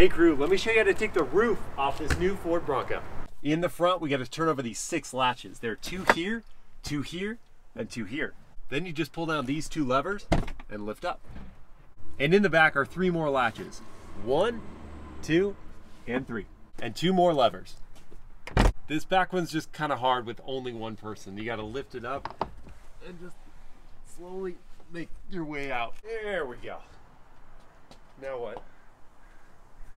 Hey crew, let me show you how to take the roof off this new Ford Bronco. In the front, we got to turn over these 6 latches. There are 2 here, 2 here, and 2 here. Then you just pull down these 2 levers and lift up. And in the back are 3 more latches. 1, 2, and 3. And 2 more levers. This back one's just kind of hard with only 1 person. You got to lift it up and just slowly make your way out. There we go. Now what?